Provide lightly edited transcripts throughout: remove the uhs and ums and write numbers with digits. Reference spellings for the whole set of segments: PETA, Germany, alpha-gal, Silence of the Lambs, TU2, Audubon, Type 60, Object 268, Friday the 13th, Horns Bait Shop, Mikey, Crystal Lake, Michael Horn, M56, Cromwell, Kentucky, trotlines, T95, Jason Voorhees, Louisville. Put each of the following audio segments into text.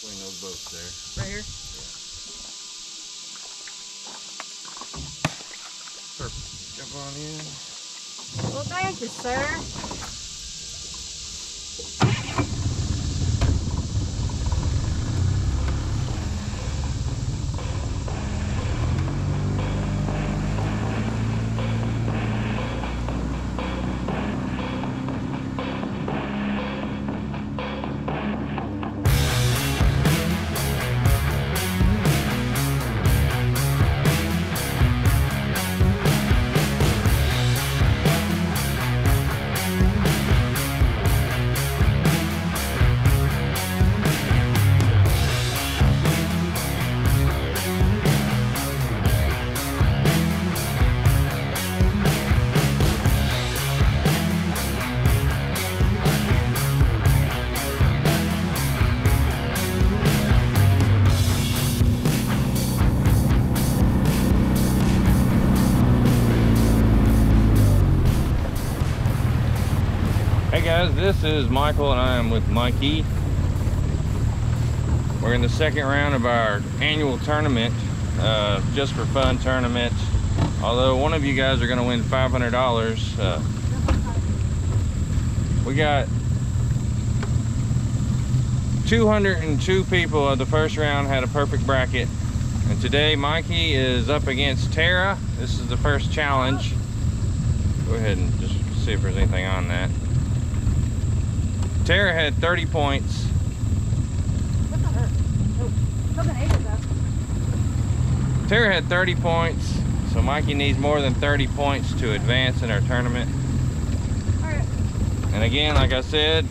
between those boats there. Right here? Yeah. Perfect. Jump on in. Well, thank you, sir. This is Michael and I am with Mikey. We're in the second round of our annual tournament, just for fun tournament. Although one of you guys are going to win $500. We got 202 people of the first round had a perfect bracket. And today Mikey is up against Tara. This is the first challenge. Go ahead and just see if there's anything on that. Tara had 30 points. Look at her. Oh, Tara had 30 points, so Mikey needs more than 30 points to advance in our tournament. All right. And again, like I said,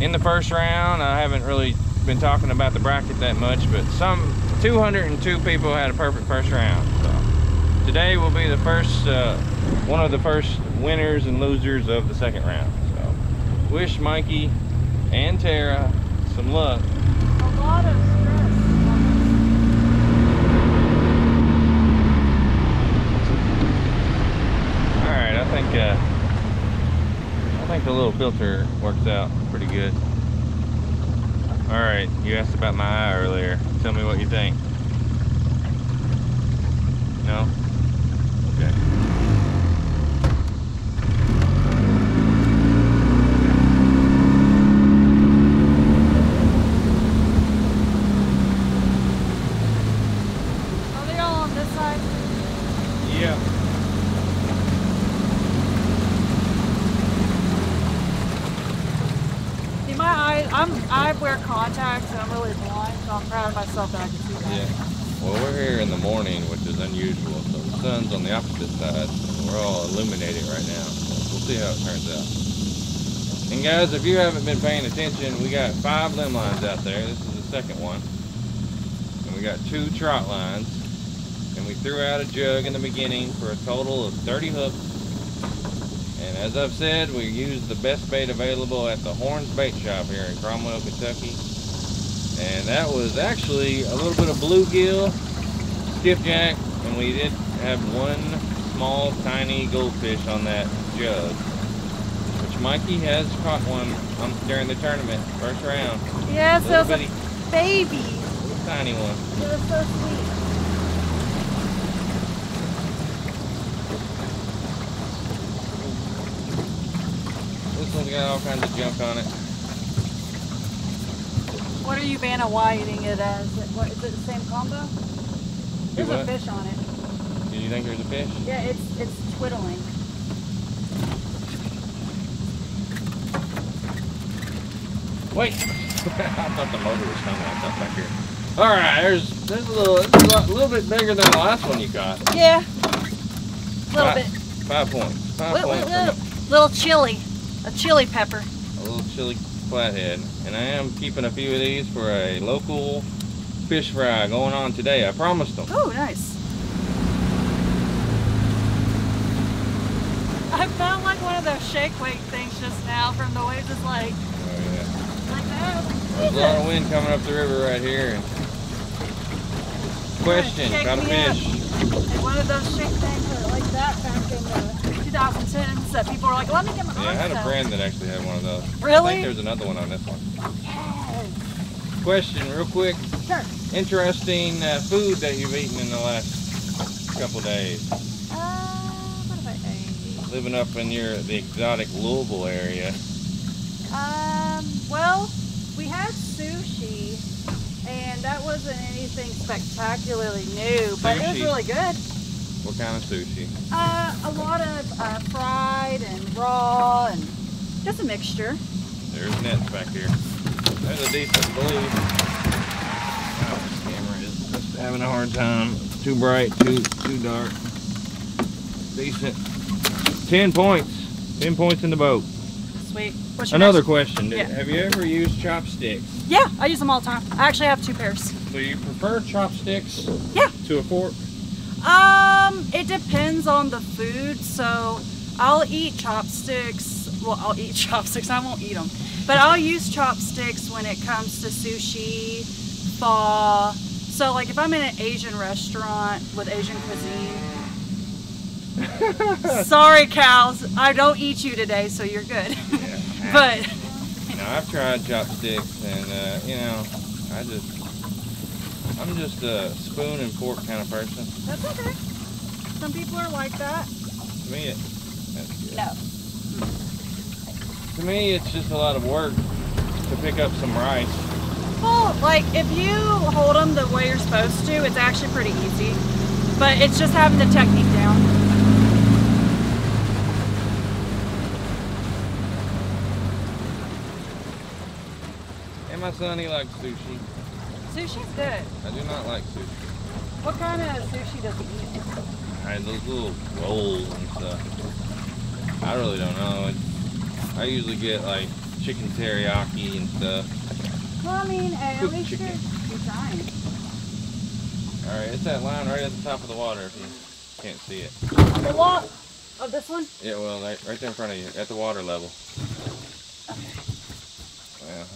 in the first round, I haven't really been talking about the bracket that much, but some 202 people had a perfect first round. So today will be the first, one of the first winners and losers of the second round. Wish Mikey and Tara some luck. A lot of stress. All right, I think the little filter works out pretty good. All right, you asked about my eye earlier. Tell me what you think. No? Okay. I wear contacts and I'm really blind, so I'm proud of myself that I can see that. Yeah. Well, we're here in the morning, which is unusual. So the sun's on the opposite side. We're all illuminated right now. So we'll see how it turns out. And guys, if you haven't been paying attention, we got 5 limb lines out there. This is the second one. And we got 2 trot lines. And we threw out a jug in the beginning for a total of 30 hooks. And as I've said, we use the best bait available at the Horns Bait Shop here in Cromwell, Kentucky. And that was actually a little bit of bluegill, skipjack, and we did have one small, tiny goldfish on that jug, which Mikey has caught one during the tournament, first round. Yeah, so it was a baby. A little tiny one. It was so sweet. This one's got all kinds of junk on it. What are you Vanna Y eating it as? What, is it the same combo? There's a fish on it. Do you think there's a fish? Yeah, it's twiddling. Wait! I thought the motor was coming. I thought back here. All right, there's a little bit bigger than the last one you got. Yeah, a little bit. 5 points. 5 points. Little chili. A chili pepper. A little chili flathead. And I am keeping a few of these for a local fish fry going on today. I promised them. Oh, nice. I found like one of those shake weight things just now from the waves. It's like, oh, yeah. Like that. There's a lot of wind coming up the river right here. Question about a fish. And one of those shake things like that back in the 2010s that people were like, let me get my arms. Yeah, I had a friend that actually had one of those. Really? I think there's another one on this one. Yes. question real quick? Sure. Interesting food that you've eaten in the last couple days. What have I ate? Living up in the exotic Louisville area. Well, we had sushi, and that wasn't anything spectacularly new, but sushi. It was really good. What kind of sushi? A lot of fried and raw and just a mixture. There's nets back here. There's a decent blue. Oh, this camera is just having a hard time. It's too bright, too dark. Decent. 10 points. 10 points in the boat. Sweet. Another question. Yeah. Have you ever used chopsticks? Yeah, I use them all the time. I actually have 2 pairs. So you prefer chopsticks to a fork? It depends on the food. So I'll eat chopsticks. Well, I'll eat chopsticks. I won't eat them. But I'll use chopsticks when it comes to sushi, pho. So like if I'm in an Asian restaurant with Asian cuisine. Sorry, cows. I don't eat you today, so you're good. Yeah. But you know, I've tried chopsticks, and you know, I'm just a spoon and fork kind of person. That's okay. Some people are like that. To me, that's good. No. To me, it's just a lot of work to pick up some rice. Well, like if you hold them the way you're supposed to, it's actually pretty easy. But it's just having the technique down. My son, he likes sushi. Sushi's good. I do not like sushi. What kind of sushi does he eat? I had those little rolls and stuff. I really don't know. I usually get like chicken teriyaki and stuff. Well, I mean, at least you're trying. Alright, it's that line right at the top of the water if you can't see it. The wall of this one? Yeah, well, right there in front of you, at the water level.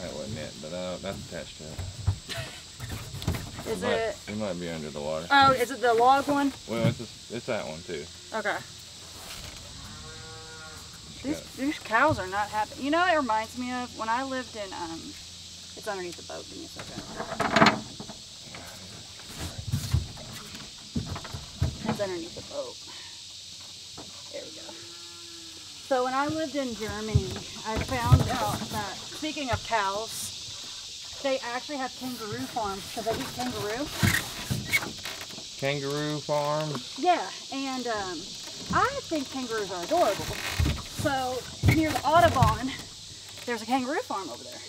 That wasn't it, but that's attached to it. It might be under the water. Oh, is it the log one? Well, it's that one too. Okay. These cows are not happy. You know what it reminds me of? When I lived in, it's underneath the boat. Give me a second. It's underneath the boat. There we go. So when I lived in Germany, I found out that, speaking of cows, they actually have kangaroo farms because they eat kangaroo. Kangaroo farms? Yeah, and I think kangaroos are adorable. So near the Audubon, there's a kangaroo farm over there.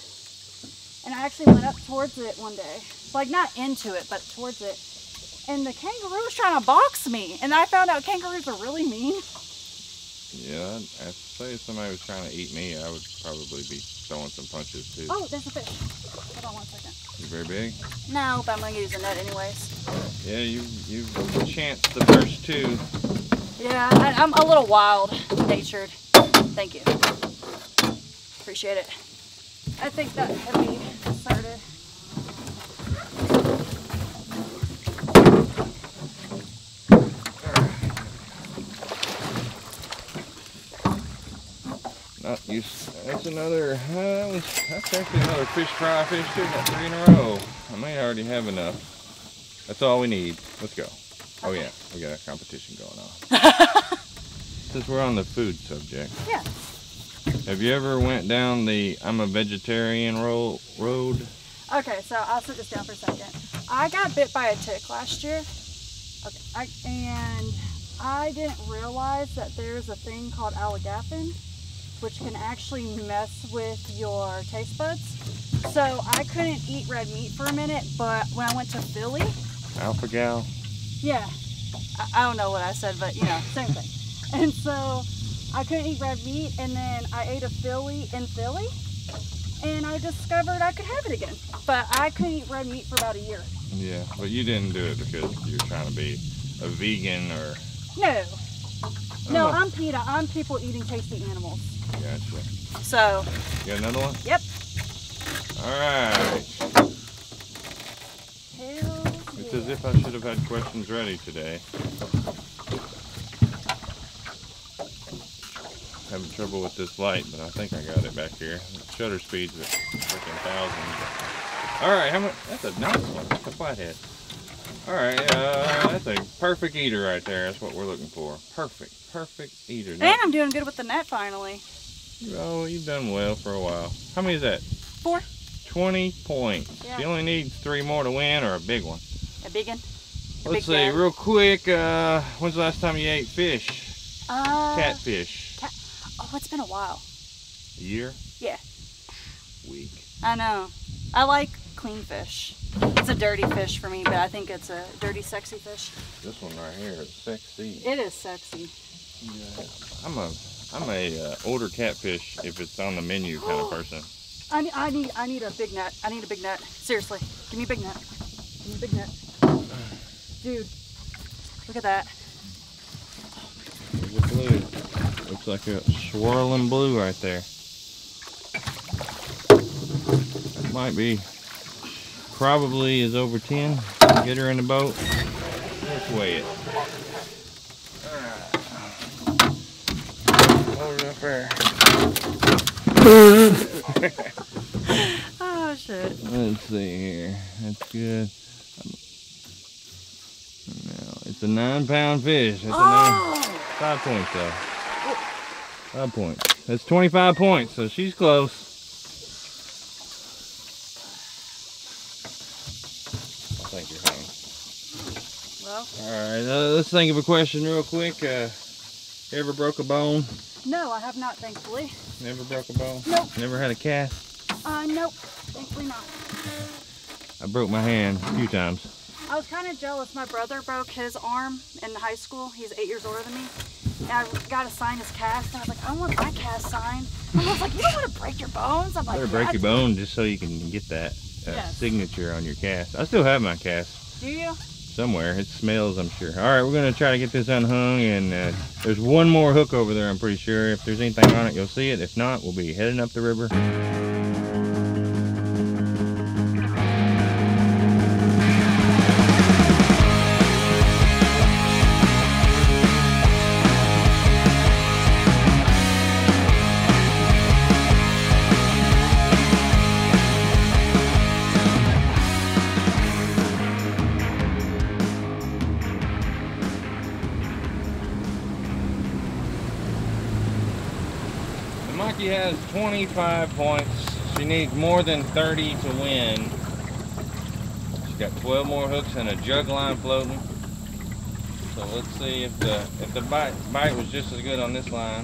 And I actually went up towards it one day. Like not into it, but towards it. And the kangaroo was trying to box me. And I found out kangaroos are really mean. Yeah, I'd say if somebody was trying to eat me, I would probably be throwing some punches too. Oh, there's a fish. Hold on one second. You very big? No, but I'm going to use a net anyways. Yeah, you've chanced the first two. Yeah, I'm a little wild-natured. Thank you. Appreciate it. I think that heavy started. That's another, that's actually another fish fry fish too. Got 3 in a row. I may already have enough. That's all we need. Let's go. Okay. Oh yeah, we got a competition going on. Since we're on the food subject. Yeah. Have you ever went down the I'm a vegetarian road? Okay, so I'll sit this down for a second. I got bit by a tick last year. Okay, and I didn't realize that there's a thing called alligator, which can actually mess with your taste buds. So I couldn't eat red meat for a minute, but when I went to Philly... Alpha-gal? Yeah. I don't know what I said, but you know, same thing. And so I couldn't eat red meat, and then I ate a Philly in Philly, and I discovered I could have it again. But I couldn't eat red meat for about a year. Yeah, but you didn't do it because you're trying to be a vegan or... No. No, I'm PETA. I'm people eating tasty animals. Gotcha. So. You got another one? Yep. Alright. It's as if I should have had questions ready today. Having trouble with this light, but I think I got it back here. The shutter speed's at freaking 1,000. Alright, how much? That's a nice one. That's a flathead. Alright, that's a perfect eater right there. That's what we're looking for. Perfect, perfect eater. And I'm doing good with the net finally. Oh, you've done well for a while. How many is that? 4. 20 points. Yeah. You only need 3 more to win or a big one. A big one. Let's see, real quick, when's the last time you ate fish? Catfish. Oh, it's been a while. A year? Yeah. Week. I know. I like clean fish. It's a dirty fish for me, but I think it's a dirty, sexy fish. This one right here is sexy. It is sexy. Yeah. I'm a older catfish if it's on the menu kind of person. I need a big net. I need a big net. Seriously, give me a big net. Give me a big net. Dude, look at that. There's a blue. Looks like a swirling blue right there. That might be. Probably is over 10. Get her in the boat. Let's weigh it. Hold it up there. Oh shit. Let's see here. That's good. No, it's a 9-pound fish. That's a 9. 5 points though. 5 points. That's 25 points, so she's close. Thank you, honey. Well. All right, let's think of a question real quick. Ever broke a bone? No, I have not, thankfully. Never broke a bone? Nope. Never had a cast? Nope, thankfully not. I broke my hand a few times. I was kind of jealous. My brother broke his arm in high school. He's 8 years older than me. And I got to sign his cast. And I was like, I want my cast signed. And I was like, you don't want to break your bones? I'm like, better break your bone just so you can get that signature on your cast. I still have my cast. Do you? Somewhere. It smells, I'm sure. All right, we're going to try to get this unhung. And there's one more hook over there, I'm pretty sure. If there's anything on it, you'll see it. If not, we'll be heading up the river. She has 25 points. She needs more than 30 to win. She's got 12 more hooks and a jug line floating. So let's see if the bite was just as good on this line.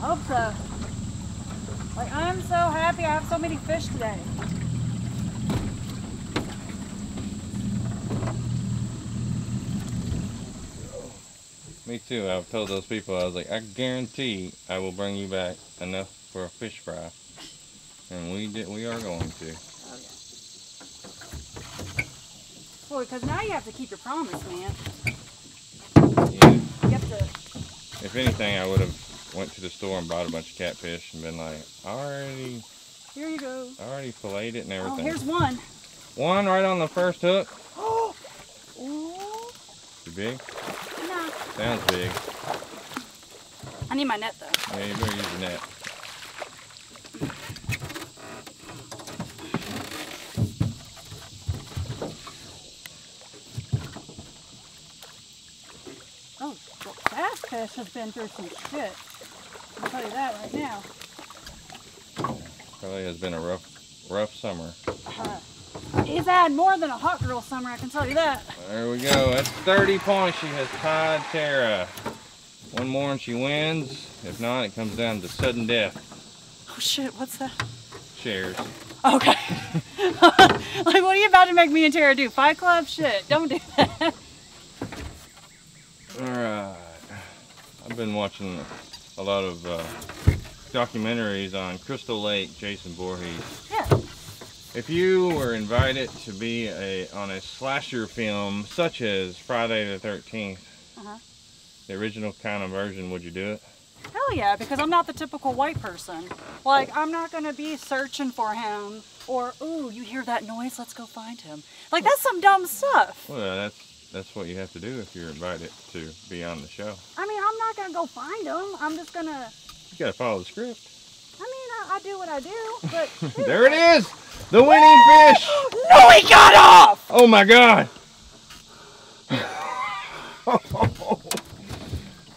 I hope so. Like, I'm so happy I have so many fish today. Me too. I've told those people, I was like, I guarantee I will bring you back enough for a fish fry. And we are going to. Oh yeah. Well, because now you have to keep your promise, man. Yeah. You have to. If anything, I would have went to the store and bought a bunch of catfish and been like, here you go. I already filleted it and everything. Oh, here's one. One right on the first hook. Oh! Ooh. Too big? Sounds big. I need my net though. Yeah, you better use your net. Oh, that fish has been through some shit. I'll tell you that right now. Probably has been a rough summer. He's had more than a hot girl summer, I can tell you that. There we go. That's 30 points. She has tied Tara. One more and she wins. If not, it comes down to sudden death. Oh shit, what's that? Shares. Okay. Like, what are you about to make me and Tara do? Fight Club? Shit, don't do that. Alright. I've been watching a lot of documentaries on Crystal Lake, Jason Voorhees. Yeah. If you were invited to be on a slasher film such as Friday the 13th, the original kind of version, would you do it? Hell yeah, because I'm not the typical white person. Like, I'm not going to be searching for him or, ooh, you hear that noise, let's go find him. Like, that's some dumb stuff. Well, that's what you have to do if you're invited to be on the show. I mean, I'm not going to go find him. I'm just going to... You got to follow the script. I mean, I do what I do, but... There it is! The winning fish! No, he got off! Oh my God.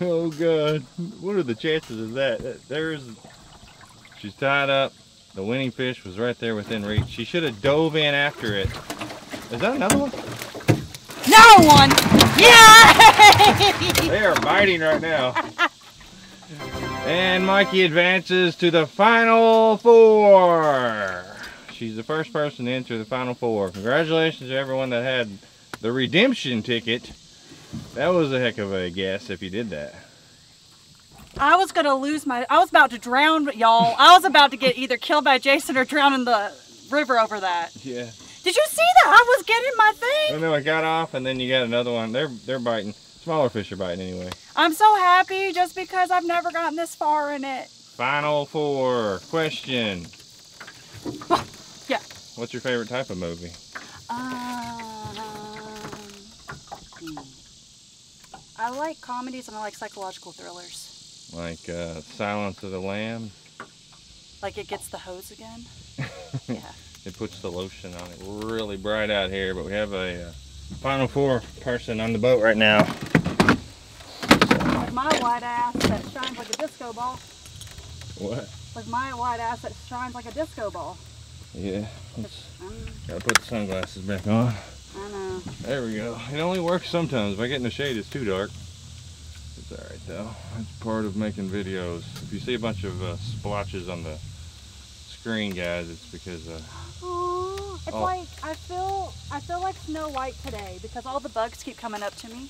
Oh God. What are the chances of that? There's, she's tied up. The winning fish was right there within reach. She should have dove in after it. Is that another one? Another one! Yeah! They are biting right now. And Mikey advances to the final four. She's the first person to enter the final four. Congratulations to everyone that had the redemption ticket. That was a heck of a guess if you did that. I was gonna lose my, I was about to drown, y'all. I was about to get either killed by Jason or drown in the river over that. Yeah. Did you see that? I was getting my thing. No, I got off and then you got another one. They're biting. Smaller fish are biting anyway. I'm so happy just because I've never gotten this far in it. Final four question. Yeah. What's your favorite type of movie? I like comedies and I like psychological thrillers. Like Silence of the Lambs. Like it gets the hose again? Yeah. It puts the lotion on it. We're really bright out here, but we have a final four person on the boat right now. Like my white ass that shines like a disco ball. What? Like my white ass that shines like a disco ball. Yeah. Gotta put the sunglasses back on. I know. There we go. It only works sometimes. If I get in the shade, it's too dark. It's all right though. That's part of making videos. If you see a bunch of splotches on the screen, guys, it's because it's like I feel like Snow White today because all the bugs keep coming up to me.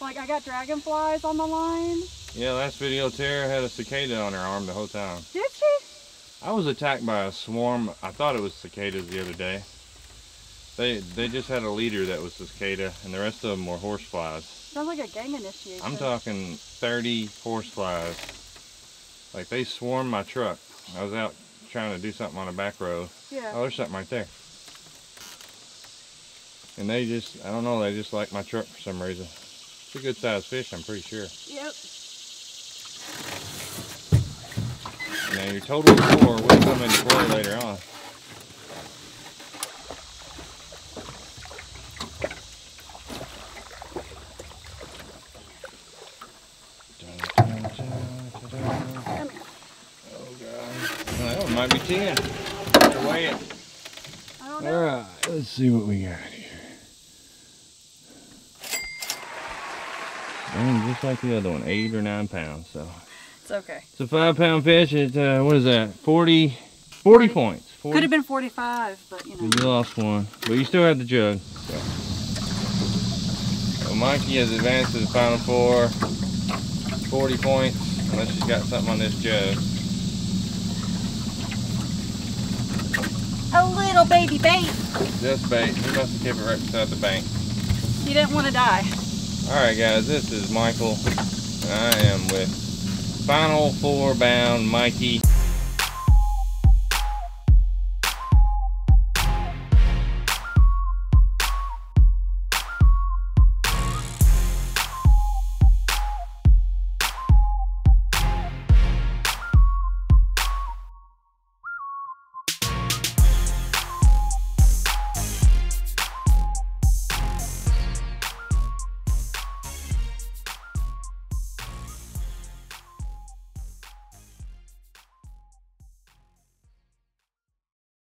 Like I got dragonflies on the line. Yeah, last video Tara had a cicada on her arm the whole time. Did she? I was attacked by a swarm. I thought it was cicadas the other day. They just had a leader that was cicada, and the rest of them were horseflies. Sounds like a gang initiation. I'm talking 30 horseflies. Like they swarmed my truck. I was out trying to do something on a back road. Yeah. Oh, there's something right there. And they just, I don't know, they just like my truck for some reason. It's a good sized fish, I'm pretty sure. Yep. Now your total score will come into play later on. Might be 10. Weigh it. I don't know. All right, let's see what we got here. Dang, just like the other one, 8 or 9 pounds. So it's okay. It's a 5-pound fish. It's what is that? 40 points. 40. Could have been 45, but you know. You lost one, but you still have the jug. So Mikey has advanced to the final four. 40 points, unless she's got something on this jug. A little baby bait. Just bait. He must have kept it right beside the bank. He didn't want to die. Alright guys, this is Michael. And I am with final four bound Mikey.